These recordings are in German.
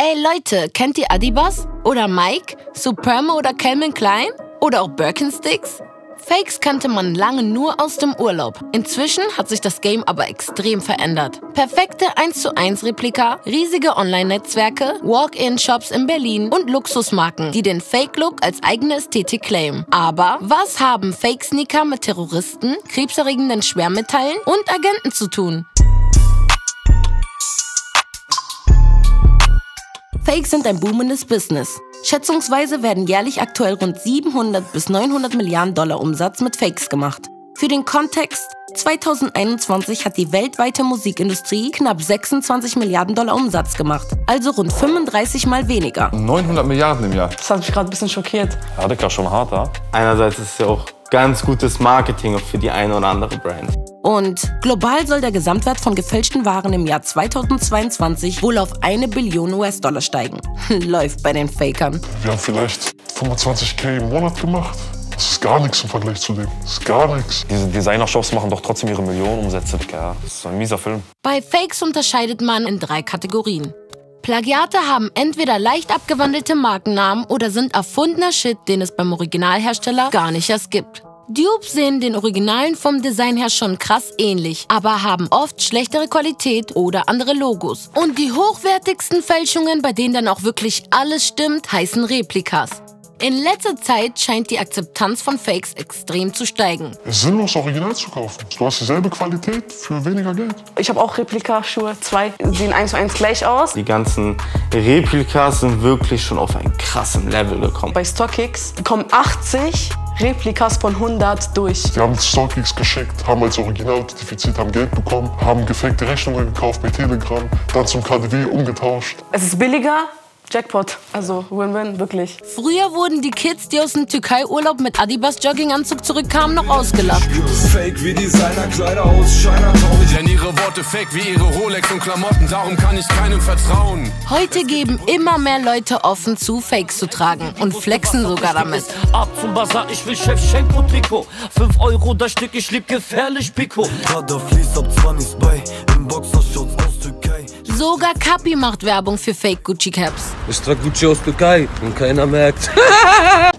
Ey Leute, kennt ihr Adidas? Oder Mike? Supreme oder Calvin Klein? Oder auch Birkenstocks? Fakes kannte man lange nur aus dem Urlaub. Inzwischen hat sich das Game aber extrem verändert. Perfekte 1:1 Replika, riesige Online-Netzwerke, Walk-in-Shops in Berlin und Luxusmarken, die den Fake-Look als eigene Ästhetik claimen. Aber was haben Fake-Sneaker mit Terroristen, krebserregenden Schwermetallen und Agenten zu tun? Fakes sind ein boomendes Business. Schätzungsweise werden jährlich aktuell rund 700 bis 900 Milliarden Dollar Umsatz mit Fakes gemacht. Für den Kontext, 2021 hat die weltweite Musikindustrie knapp 26 Milliarden Dollar Umsatz gemacht, also rund 35 Mal weniger. 900 Milliarden im Jahr. Das hat mich gerade ein bisschen schockiert. Ja, Digga, schon hart, ja? Einerseits ist es ja auch ganz gutes Marketing für die eine oder andere Brand. Und global soll der Gesamtwert von gefälschten Waren im Jahr 2022 wohl auf 1 Billion US-Dollar steigen. Läuft bei den Fakern. Wir haben vielleicht 25.000 im Monat gemacht. Das ist gar nichts im Vergleich zu dem. Das ist gar nichts. Diese Designer-Shops machen doch trotzdem ihre Millionenumsätze, Digga. Das ist ein mieser Film. Bei Fakes unterscheidet man in 3 Kategorien. Plagiate haben entweder leicht abgewandelte Markennamen oder sind erfundener Shit, den es beim Originalhersteller gar nicht erst gibt. Dupes sehen den Originalen vom Design her schon krass ähnlich, aber haben oft schlechtere Qualität oder andere Logos. Und die hochwertigsten Fälschungen, bei denen dann auch wirklich alles stimmt, heißen Replikas. In letzter Zeit scheint die Akzeptanz von Fakes extrem zu steigen. Es ist sinnlos, Original zu kaufen. Du hast dieselbe Qualität für weniger Geld. Ich habe auch Replikaschuhe, 2 sehen 1:1 gleich aus. Die ganzen Replikas sind wirklich schon auf einen krassen Level gekommen. Bei StockX kommen 80 Replikas von 100 durch. Wir haben StockX geschickt, haben als Original identifiziert, haben Geld bekommen, haben gefakte Rechnungen gekauft bei Telegram, dann zum KDW umgetauscht. Es ist billiger. Jackpot, also Win-Win, wirklich. Früher wurden die Kids, die aus dem Türkei-Urlaub mit Adidas-Jogginganzug zurückkamen, noch ausgelacht. Fake wie Designer, Kleider aus China-Traurig. Denn ihre Worte fake wie ihre Rolex und Klamotten, darum kann ich keinem vertrauen. Heute geben immer mehr Leute offen zu, Fakes zu tragen und flexen sogar damit. Ab zum Bazar, ich will Chefchenko-Trikot. 5 € das Stück, ich lieb gefährlich Pico. Sogar Kapi macht Werbung für Fake-Gucci-Caps. Ich trage Gucci aus Türkei und keiner merkt.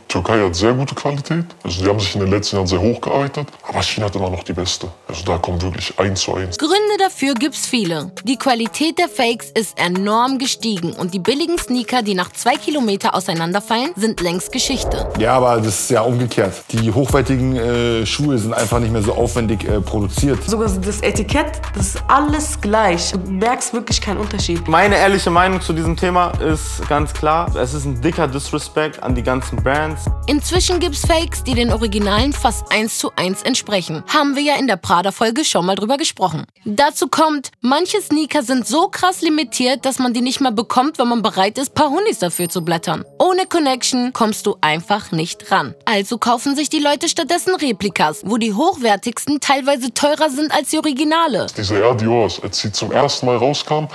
Türkei hat sehr gute Qualität. Also die haben sich in den letzten Jahren sehr hochgearbeitet. Aber China hat immer noch die beste. Also da kommt wirklich 1:1. Gründe dafür gibt's viele. Die Qualität der Fakes ist enorm gestiegen. Und die billigen Sneaker, die nach 2 Kilometer auseinanderfallen, sind längst Geschichte. Ja, aber das ist ja umgekehrt. Die hochwertigen Schuhe sind einfach nicht mehr so aufwendig produziert. Sogar das Etikett, das ist alles gleich. Du merkst wirklich keinen Unterschied. Meine ehrliche Meinung zu diesem Thema ist ganz klar. Es ist ein dicker Disrespect an die ganzen Brands. Inzwischen gibt's Fakes, die den Originalen fast 1:1 entsprechen. Haben wir ja in der Prada-Folge schon mal drüber gesprochen. Dazu kommt, manche Sneaker sind so krass limitiert, dass man die nicht mal bekommt, wenn man bereit ist, paar Hunnis dafür zu blättern. Ohne Connection kommst du einfach nicht ran. Also kaufen sich die Leute stattdessen Replikas, wo die hochwertigsten teilweise teurer sind als die Originale. Diese Air Dior's, als sie zum ersten Mal rauskam,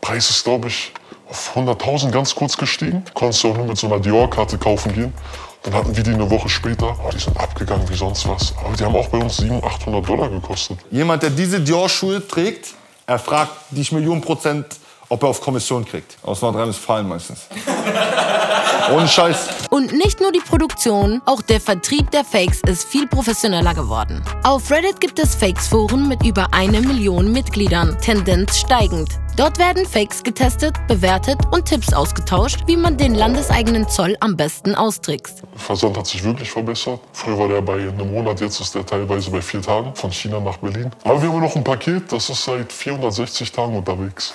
Preis ist, glaube ich, auf 100.000 ganz kurz gestiegen. Konntest du auch nur mit so einer Dior-Karte kaufen gehen. Dann hatten wir die eine Woche später. Oh, die sind abgegangen wie sonst was. Aber die haben auch bei uns 700, 800 $800 gekostet. Jemand, der diese Dior-Schuhe trägt, er fragt dich 10000%, ob er auf Kommission kriegt. Aus Nordrhein-Westfalen meistens. Ohne Scheiß. Und nicht nur die Produktion, auch der Vertrieb der Fakes ist viel professioneller geworden. Auf Reddit gibt es Fakes-Foren mit über 1 Million Mitgliedern, Tendenz steigend. Dort werden Fakes getestet, bewertet und Tipps ausgetauscht, wie man den landeseigenen Zoll am besten austrickst. Der Versand hat sich wirklich verbessert. Früher war der bei einem Monat, jetzt ist der teilweise bei 4 Tagen von China nach Berlin. Aber wir haben noch ein Paket, das ist seit 460 Tagen unterwegs.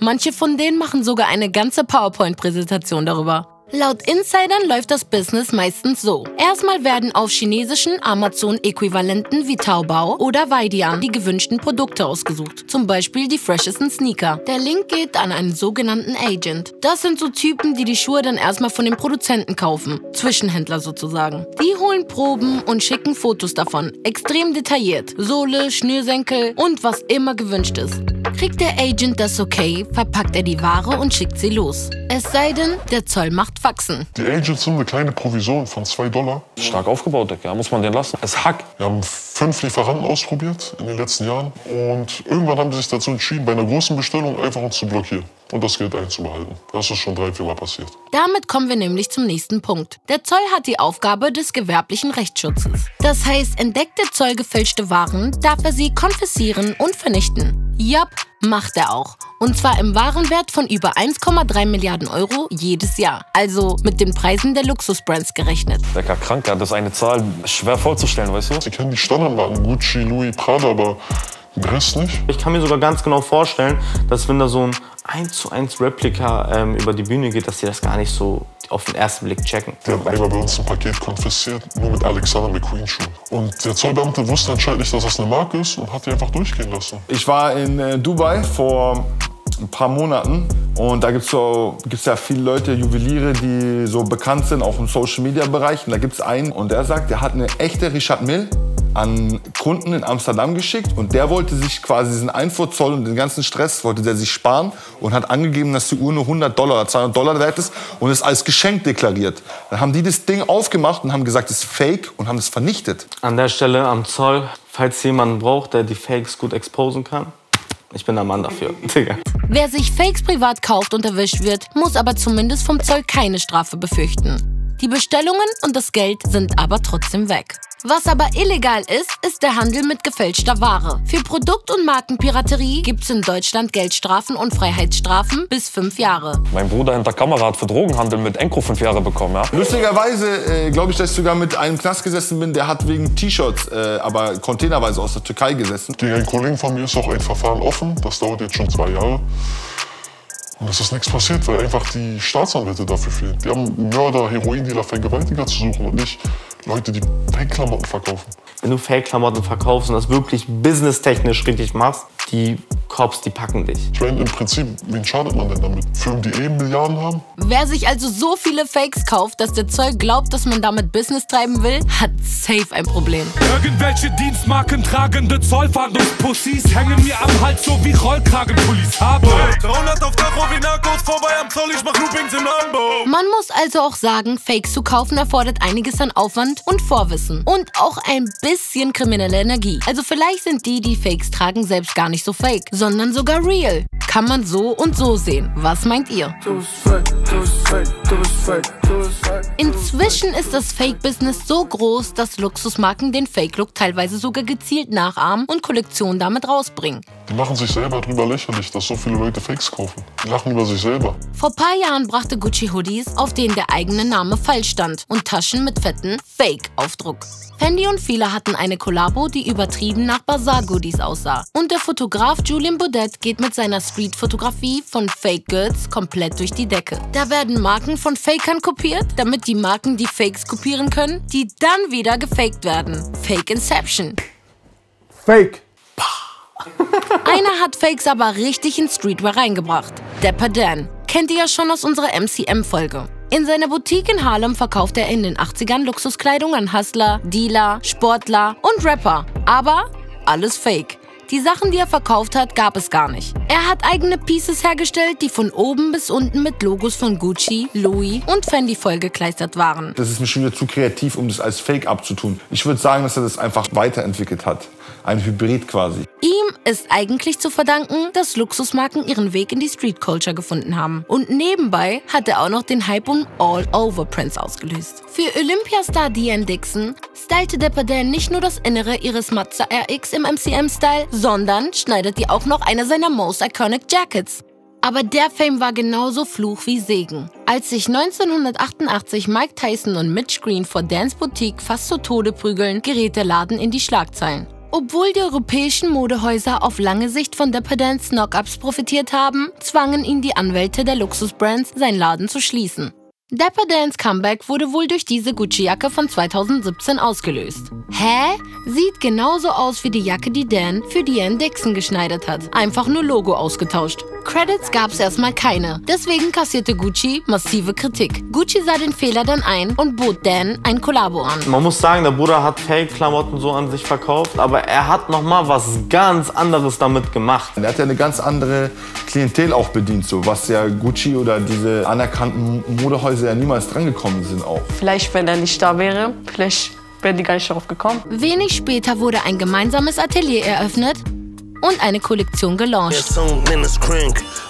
Manche von denen machen sogar eine ganze PowerPoint-Präsentation darüber. Laut Insidern läuft das Business meistens so. Erstmal werden auf chinesischen Amazon-Äquivalenten wie Taobao oder Weidian die gewünschten Produkte ausgesucht. Zum Beispiel die freshesten Sneaker. Der Link geht an einen sogenannten Agent. Das sind so Typen, die die Schuhe dann erstmal von den Produzenten kaufen. Zwischenhändler sozusagen. Die holen Proben und schicken Fotos davon. Extrem detailliert. Sohle, Schnürsenkel und was immer gewünscht ist. Kriegt der Agent das okay, verpackt er die Ware und schickt sie los. Es sei denn, der Zoll macht Faxen. Die Agents haben eine kleine Provision von $2. Stark aufgebaut, ja, muss man den lassen. Es hackt. Wir haben 5 Lieferanten ausprobiert in den letzten Jahren. Und irgendwann haben sie sich dazu entschieden, bei einer großen Bestellung einfach uns zu blockieren und das Geld einzubehalten. Das ist schon 3-4 Mal passiert. Damit kommen wir nämlich zum nächsten Punkt. Der Zoll hat die Aufgabe des gewerblichen Rechtsschutzes. Das heißt, entdeckt der Zoll gefälschte Waren, darf er sie konfiszieren und vernichten. Jupp, macht er auch. Und zwar im Warenwert von über 1,3 Milliarden Euro jedes Jahr. Also mit den Preisen der Luxusbrands gerechnet. Lecker krank, das ist eine Zahl schwer vorzustellen, weißt du? Sie kennen die Standardmarken Gucci, Louis, Prada, aber den Rest nicht. Ich kann mir sogar ganz genau vorstellen, dass wenn da so ein 1:1 Replika über die Bühne geht, dass sie das gar nicht so auf den ersten Blick checken. Der hat einmal bei uns ein Paket konfisziert, nur mit Alexander McQueen Schuhen. Und der Zollbeamte wusste anscheinend nicht, dass das eine Marke ist und hat die einfach durchgehen lassen. Ich war in Dubai vor ein paar Monaten und da gibt es ja viele Leute, Juweliere, die so bekannt sind, auch im Social-Media-Bereich. Und da gibt es einen und der sagt, der hat eine echte Richard Mille an Kunden in Amsterdam geschickt und der wollte sich quasi diesen Einfuhrzoll und den ganzen Stress wollte der sich sparen und hat angegeben, dass die Uhr nur $100 oder $200 wert ist und es als Geschenk deklariert. Dann haben die das Ding aufgemacht und haben gesagt, es ist Fake und haben es vernichtet. An der Stelle am Zoll, falls jemanden braucht, der die Fakes gut exposen kann, ich bin der Mann dafür. Wer sich Fakes privat kauft und erwischt wird, muss aber zumindest vom Zoll keine Strafe befürchten. Die Bestellungen und das Geld sind aber trotzdem weg. Was aber illegal ist, ist der Handel mit gefälschter Ware. Für Produkt- und Markenpiraterie gibt es in Deutschland Geldstrafen und Freiheitsstrafen bis 5 Jahre. Mein Bruder hinter Kamera hat für Drogenhandel mit Enkro 5 Jahre bekommen. Ja? Lustigerweise glaube ich, dass ich sogar mit einem Knast gesessen bin, der hat wegen T-Shirts, aber containerweise aus der Türkei gesessen. Gegen einen Kollegen von mir ist auch ein Verfahren offen, das dauert jetzt schon 2 Jahre. Und es ist nichts passiert, weil einfach die Staatsanwälte dafür fehlen. Die haben Mörder, Heroindealer, Vergewaltiger zu suchen und nicht Leute, die Fake-Klamotten verkaufen. Wenn du Fake-Klamotten verkaufst und das wirklich businesstechnisch richtig machst, die Cops, die packen dich. Ich meine, im Prinzip, wen schadet man denn damit? Firmen, die eben Milliarden haben? Wer sich also so viele Fakes kauft, dass der Zoll glaubt, dass man damit Business treiben will, hat safe ein Problem. Irgendwelche Dienstmarken tragende Zollfahndungspussys hängen mir am Hals so wie Rollkragenpullis. Habe 300 auf Tacho wie Narcos, vorbei am Zoll, ich mach Loopings im Lambo. Man muss also auch sagen, Fakes zu kaufen erfordert einiges an Aufwand und Vorwissen. Und auch ein bisschen kriminelle Energie. Also vielleicht sind die, die Fakes tragen, selbst gar nicht so fake, sondern sogar real. Kann man so und so sehen. Was meint ihr? Inzwischen ist das Fake-Business so groß, dass Luxusmarken den Fake-Look teilweise sogar gezielt nachahmen und Kollektionen damit rausbringen. Die machen sich selber drüber lächerlich, dass so viele Leute Fakes kaufen. Die lachen über sich selber. Vor ein paar Jahren brachte Gucci Hoodies, auf denen der eigene Name falsch stand, und Taschen mit fetten Fake-Aufdruck. Fendi und viele hatten eine Kollabo, die übertrieben nach Bazaar-Goodies aussah. Und der Fotograf Julien Baudet geht mit seiner Street-Fotografie von Fake-Girls komplett durch die Decke. Da werden Marken von Fakern kopiert, damit die Marken die Fakes kopieren können, die dann wieder gefaked werden. Fake Inception. Fake. Einer hat Fakes aber richtig in Streetwear reingebracht. Dapper Dan. Kennt ihr ja schon aus unserer MCM-Folge. In seiner Boutique in Harlem verkauft er in den 80ern Luxuskleidung an Hustler, Dealer, Sportler und Rapper. Aber alles Fake. Die Sachen, die er verkauft hat, gab es gar nicht. Er hat eigene Pieces hergestellt, die von oben bis unten mit Logos von Gucci, Louis und Fendi vollgekleistert waren. Das ist mir schon wieder zu kreativ, um das als Fake abzutun. Ich würde sagen, dass er das einfach weiterentwickelt hat. Ein Hybrid quasi. Ihm ist eigentlich zu verdanken, dass Luxusmarken ihren Weg in die Street-Culture gefunden haben. Und nebenbei hat er auch noch den Hype um All-Over-Prints ausgelöst. Für Olympiastar Diane Dixon stylte Dapper Dan nicht nur das Innere ihres Mazda RX im MCM-Style, sondern schneidet ihr auch noch eine seiner most iconic Jackets. Aber der Fame war genauso Fluch wie Segen. Als sich 1988 Mike Tyson und Mitch Green vor Dans Boutique fast zu Tode prügeln, gerät der Laden in die Schlagzeilen. Obwohl die europäischen Modehäuser auf lange Sicht von Dapper Dans Knock-Ups profitiert haben, zwangen ihn die Anwälte der Luxusbrands, seinen Laden zu schließen. Dapper Dans Comeback wurde wohl durch diese Gucci-Jacke von 2017 ausgelöst. Hä? Sieht genauso aus wie die Jacke, die Dan für Diane Dixon geschneidert hat. Einfach nur Logo ausgetauscht. Credits gab's erstmal keine, deswegen kassierte Gucci massive Kritik. Gucci sah den Fehler dann ein und bot Dan ein Kollabo an. Man muss sagen, der Bruder hat Fake-Klamotten so an sich verkauft, aber er hat nochmal was ganz anderes damit gemacht. Er hat ja eine ganz andere Klientel auch bedient, so, was ja Gucci oder diese anerkannten Modehäuser ja niemals drangekommen sind auch. Vielleicht, wenn er nicht da wäre, vielleicht wären die gar nicht darauf gekommen. Wenig später wurde ein gemeinsames Atelier eröffnet und eine Kollektion gelauncht.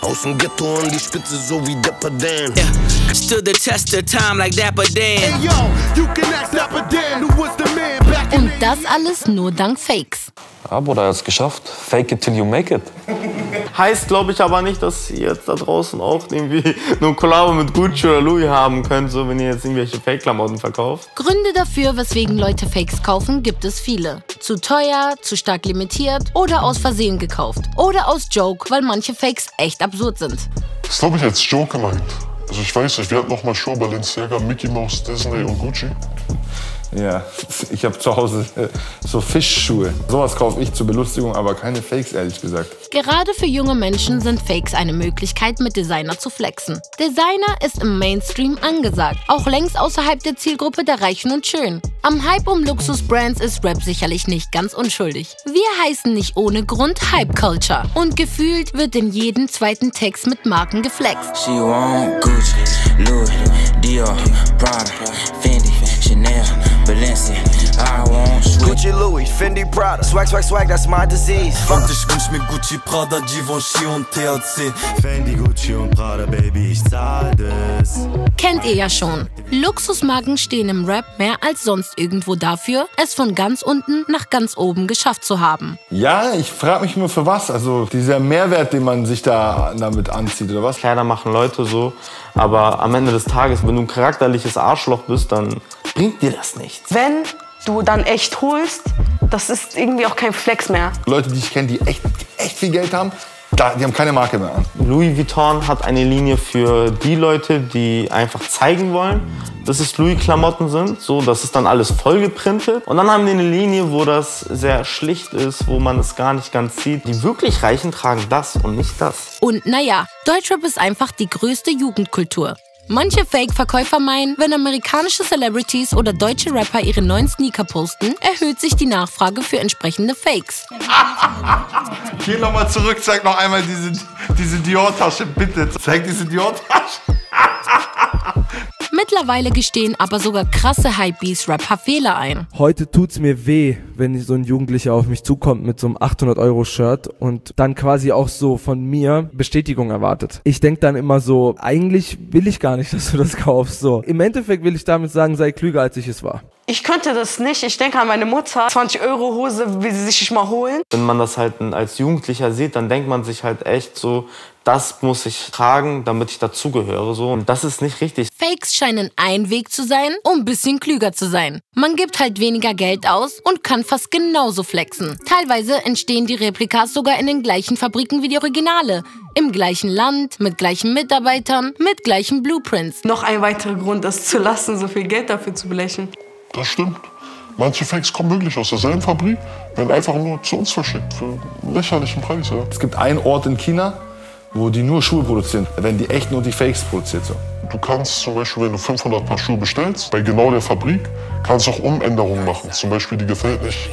Aus dem Ghetto an die Spitze, so wie Dapper Dan. Yeah. Stood the test of time like Dapper Dan. Hey, yo, you can ask Dapper Dan, who was the man back in. Und das alles nur dank Fakes. Ja, Bruder, er hat's geschafft. Fake it till you make it. Heißt, glaube ich, aber nicht, dass ihr jetzt da draußen auch irgendwie eine Kollabo mit Gucci oder Louis haben könnt, so wenn ihr jetzt irgendwelche Fake-Klamotten verkauft. Gründe dafür, weswegen Leute Fakes kaufen, gibt es viele. Zu teuer, zu stark limitiert oder aus Versehen gekauft. Oder aus Joke, weil manche Fakes echt absurd sind. Das glaube ich als Joke gemeint. Also ich weiß nicht, wir hatten noch mal Show Balenciaga, Mickey Mouse, Disney und Gucci. Ja, ich habe zu Hause so Fischschuhe. Sowas kaufe ich zur Belustigung, aber keine Fakes, ehrlich gesagt. Gerade für junge Menschen sind Fakes eine Möglichkeit, mit Designer zu flexen. Designer ist im Mainstream angesagt, auch längst außerhalb der Zielgruppe der Reichen und Schönen. Am Hype um Luxusbrands ist Rap sicherlich nicht ganz unschuldig. Wir heißen nicht ohne Grund Hype Culture. Und gefühlt wird in jedem zweiten Text mit Marken geflext. She want Gucci, Louis, Dior, Prada, Fendi, Chanel. I want Gucci, Louis, Fendi, Prada. Swag, swag, swag, that's my disease. Fuck, ich wünsch mir Gucci, Prada, Givenchy und THC. Fendi, Gucci und Prada, Baby, ich zahl das. Kennt ihr ja schon. Luxusmarken stehen im Rap mehr als sonst irgendwo dafür, es von ganz unten nach ganz oben geschafft zu haben. Ja, ich frage mich immer, für was. Also dieser Mehrwert, den man sich da damit anzieht, oder was? Kleider machen Leute so, aber am Ende des Tages, wenn du ein charakterliches Arschloch bist, dann bringt dir das nichts. Wenn du dann echt holst, das ist irgendwie auch kein Flex mehr. Leute, die ich kenne, die echt viel Geld haben, die haben keine Marke mehr an. Louis Vuitton hat eine Linie für die Leute, die einfach zeigen wollen, dass es Louis-Klamotten sind. So, das ist dann alles vollgeprintet. Und dann haben die eine Linie, wo das sehr schlicht ist, wo man es gar nicht ganz sieht. Die wirklich Reichen tragen das und nicht das. Und naja, Deutschrap ist einfach die größte Jugendkultur. Manche Fake-Verkäufer meinen, wenn amerikanische Celebrities oder deutsche Rapper ihre neuen Sneaker posten, erhöht sich die Nachfrage für entsprechende Fakes. Geh nochmal zurück, zeig noch einmal diese Dior-Tasche, bitte. Zeig diese Dior-Tasche. Mittlerweile gestehen aber sogar krasse Hypebeast-Rapper Fehler ein. Heute tut's mir weh, wenn so ein Jugendlicher auf mich zukommt mit so einem 800-Euro-Shirt und dann quasi auch so von mir Bestätigung erwartet. Ich denk dann immer so, eigentlich will ich gar nicht, dass du das kaufst. So. Im Endeffekt will ich damit sagen, sei klüger, als ich es war. Ich könnte das nicht. Ich denke an meine Mutter. 20 € Hose will sie sich nicht mal holen. Wenn man das halt als Jugendlicher sieht, dann denkt man sich halt echt so, das muss ich tragen, damit ich dazugehöre. So. Und das ist nicht richtig. Fakes scheinen ein Weg zu sein, um ein bisschen klüger zu sein. Man gibt halt weniger Geld aus und kann fast genauso flexen. Teilweise entstehen die Replikas sogar in den gleichen Fabriken wie die Originale. Im gleichen Land, mit gleichen Mitarbeitern, mit gleichen Blueprints. Noch ein weiterer Grund, das zu lassen, so viel Geld dafür zu blechen. Das stimmt. Manche Fakes kommen wirklich aus derselben Fabrik, werden einfach nur zu uns verschickt für einen lächerlichen Preis. Ja. Es gibt einen Ort in China, wo die nur Schuhe produzieren, wenn die echt nur die Fakes produziert. So. Du kannst zum Beispiel, wenn du 500 Paar Schuhe bestellst, bei genau der Fabrik, kannst du auch Umänderungen machen. Zum Beispiel, die gefällt nicht.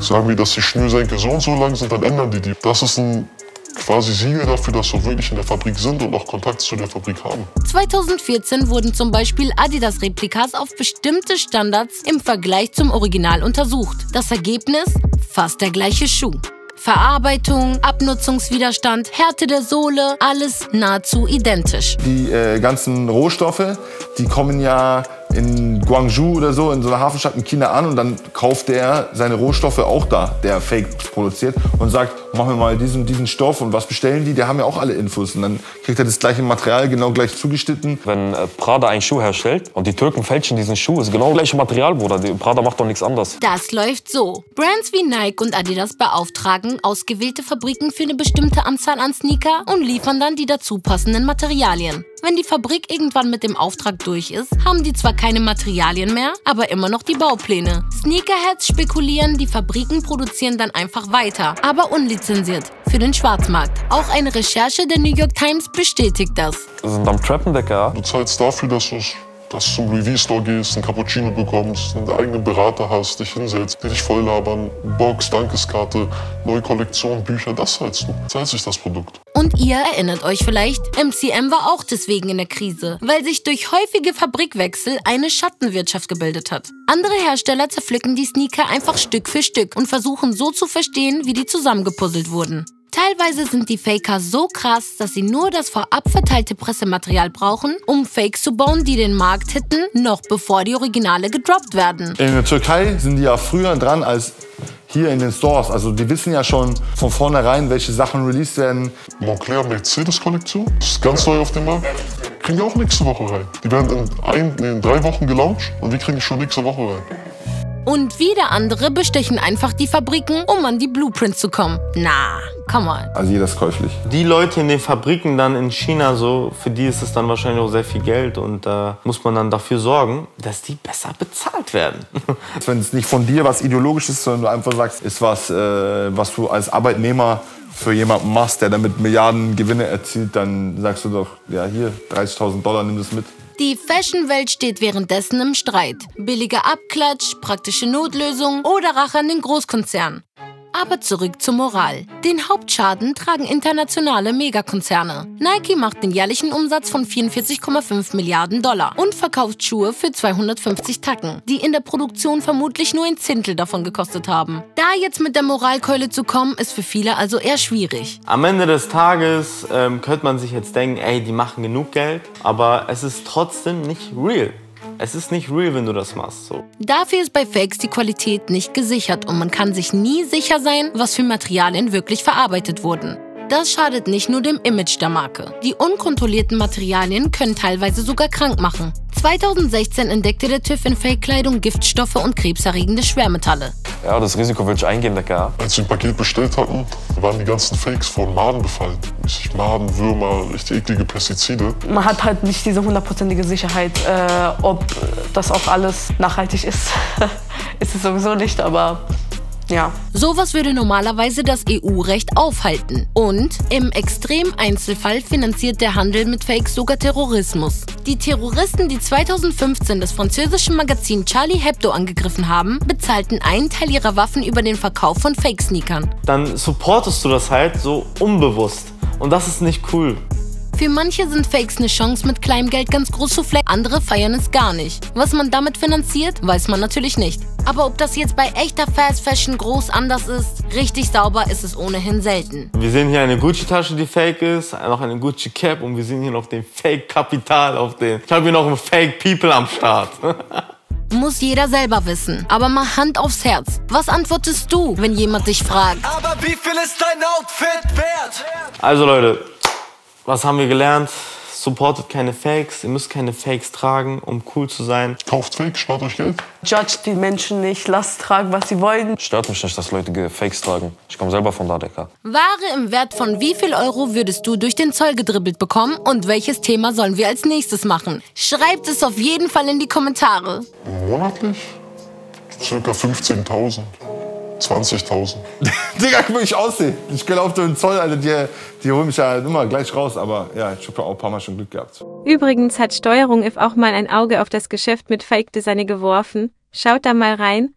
Sagen wir, dass die Schnürsenkel so und so lang sind, dann ändern die die. Das ist ein quasi Siegel dafür, dass wir wirklich in der Fabrik sind und auch Kontakt zu der Fabrik haben. 2014 wurden zum Beispiel Adidas-Replikas auf bestimmte Standards im Vergleich zum Original untersucht. Das Ergebnis? Fast der gleiche Schuh. Verarbeitung, Abnutzungswiderstand, Härte der Sohle, alles nahezu identisch. Die ganzen Rohstoffe, die kommen ja in Guangzhou oder so, in so einer Hafenstadt in China an und dann kauft der seine Rohstoffe auch da, der Fake produziert und sagt, mach mir mal diesen und diesen Stoff und was bestellen die, die haben ja auch alle Infos und dann kriegt er das gleiche Material genau gleich zugeschnitten. Wenn Prada einen Schuh herstellt und die Türken fälschen diesen Schuh, ist genau das gleiche Material, Bruder, Prada macht doch nichts anderes. Das läuft so. Brands wie Nike und Adidas beauftragen ausgewählte Fabriken für eine bestimmte Anzahl an Sneaker und liefern dann die dazu passenden Materialien. Wenn die Fabrik irgendwann mit dem Auftrag durch ist, haben die zwar keine Materialien mehr, aber immer noch die Baupläne. Sneakerheads spekulieren, die Fabriken produzieren dann einfach weiter, aber unlizenziert, für den Schwarzmarkt. Auch eine Recherche der New York Times bestätigt das. Wir sind am Treppendecker. Du zahlst dafür, dass du es dass du zum Louis V Store gehst, einen Cappuccino bekommst, einen eigenen Berater hast, dich hinsetzt, die dich voll labern, Box, Dankeskarte, neue Kollektion, Bücher, das zahlst du. Zahlt sich das Produkt. Und ihr erinnert euch vielleicht, MCM war auch deswegen in der Krise, weil sich durch häufige Fabrikwechsel eine Schattenwirtschaft gebildet hat. Andere Hersteller zerpflücken die Sneaker einfach Stück für Stück und versuchen so zu verstehen, wie die zusammengepuzzelt wurden. Teilweise sind die Faker so krass, dass sie nur das vorab verteilte Pressematerial brauchen, um Fakes zu bauen, die den Markt hitten, noch bevor die Originale gedroppt werden. In der Türkei sind die ja früher dran als hier in den Stores. Also die wissen ja schon von vornherein, welche Sachen released werden. Moncler Mercedes-Kollektion, das ist ganz neu auf dem Markt. Kriegen wir auch nächste Woche rein. Die werden in 3 Wochen gelauncht und wir kriegen schon nächste Woche rein. Und wieder andere bestechen einfach die Fabriken, um an die Blueprints zu kommen. Na, come on. Also jeder ist käuflich. Die Leute in den Fabriken dann in China so, für die ist es dann wahrscheinlich auch sehr viel Geld und da muss man dann dafür sorgen, dass die besser bezahlt werden. Wenn es nicht von dir was Ideologisches ist, sondern du einfach sagst, ist was, was du als Arbeitnehmer für jemanden machst, der damit Milliarden Gewinne erzielt, dann sagst du doch, ja hier, 30.000 $, nimm das mit. Die Fashion-Welt steht währenddessen im Streit. Billiger Abklatsch, praktische Notlösungen oder Rache an den Großkonzernen. Aber zurück zur Moral. Den Hauptschaden tragen internationale Megakonzerne. Nike macht den jährlichen Umsatz von 44,5 Milliarden $. Und verkauft Schuhe für 250 Tacken, die in der Produktion vermutlich nur ein Zehntel davon gekostet haben. Da jetzt mit der Moralkeule zu kommen, ist für viele also eher schwierig. Am Ende des Tages könnte man sich jetzt denken, ey, die machen genug Geld, aber es ist trotzdem nicht real. Es ist nicht real, wenn du das machst. So. Dafür ist bei Fakes die Qualität nicht gesichert und man kann sich nie sicher sein, was für Materialien wirklich verarbeitet wurden. Das schadet nicht nur dem Image der Marke. Die unkontrollierten Materialien können teilweise sogar krank machen. 2016 entdeckte der TÜV in Fake-Kleidung Giftstoffe und krebserregende Schwermetalle. Ja, das Risiko will ich eingehen, lecker. Als wir ein Paket bestellt hatten, waren die ganzen Fakes von Maden befallen. Maden, Würmer, richtig eklige Pestizide. Man hat halt nicht diese hundertprozentige Sicherheit, ob das auch alles nachhaltig ist. Ist es sowieso nicht, aber... Ja. Sowas würde normalerweise das EU-Recht aufhalten. Und im Extremeinzelfall finanziert der Handel mit Fakes sogar Terrorismus. Die Terroristen, die 2015 das französische Magazin Charlie Hebdo angegriffen haben, bezahlten einen Teil ihrer Waffen über den Verkauf von Fake-Sneakern. Dann supportest du das halt so unbewusst. Und das ist nicht cool. Für manche sind Fakes eine Chance, mit kleinem Geld ganz groß zu flecken, andere feiern es gar nicht. Was man damit finanziert, weiß man natürlich nicht. Aber ob das jetzt bei echter Fast Fashion groß anders ist, richtig sauber ist es ohnehin selten. Wir sehen hier eine Gucci-Tasche, die fake ist, noch eine Gucci-Cap und wir sehen hier noch den Fake-Kapital auf den... Ich habe hier noch einen Fake-People am Start. Muss jeder selber wissen. Aber mal Hand aufs Herz. Was antwortest du, wenn jemand dich fragt? Aber wie viel ist dein Outfit wert? Also Leute... Was haben wir gelernt? Supportet keine Fakes, ihr müsst keine Fakes tragen, um cool zu sein. Kauft Fakes, spart euch Geld. Judgt die Menschen nicht, lasst tragen, was sie wollen. Stört mich nicht, dass Leute Fakes tragen. Ich komme selber von da, Digga. Ware im Wert von wie viel Euro würdest du durch den Zoll gedribbelt bekommen und welches Thema sollen wir als nächstes machen? Schreibt es auf jeden Fall in die Kommentare. Monatlich? Circa 15.000. 20.000. Digga, guck mal, wie ich aussehe. Ich gehe auf den Zoll, Alter, die holen mich ja halt immer gleich raus. Aber ja, ich habe auch ein paar Mal schon Glück gehabt. Übrigens hat Steuerung F auch mal ein Auge auf das Geschäft mit Fake-Design geworfen. Schaut da mal rein.